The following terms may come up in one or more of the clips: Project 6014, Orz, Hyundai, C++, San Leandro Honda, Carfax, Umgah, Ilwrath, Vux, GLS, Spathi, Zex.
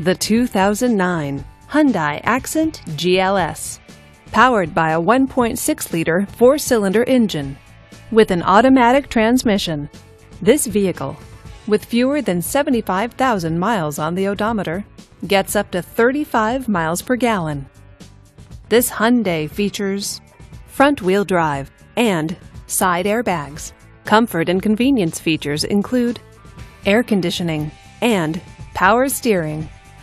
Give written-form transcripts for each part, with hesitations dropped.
The 2009 Hyundai Accent GLS. Powered by a 1.6-liter four-cylinder engine with an automatic transmission, this vehicle, with fewer than 75,000 miles on the odometer, gets up to 35 miles per gallon. This Hyundai features front-wheel drive and side airbags. Comfort and convenience features include air conditioning and power steering.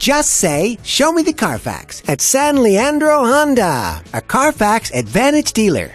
Just say, "Show me the Carfax" at San Leandro Honda, a Carfax Advantage dealer.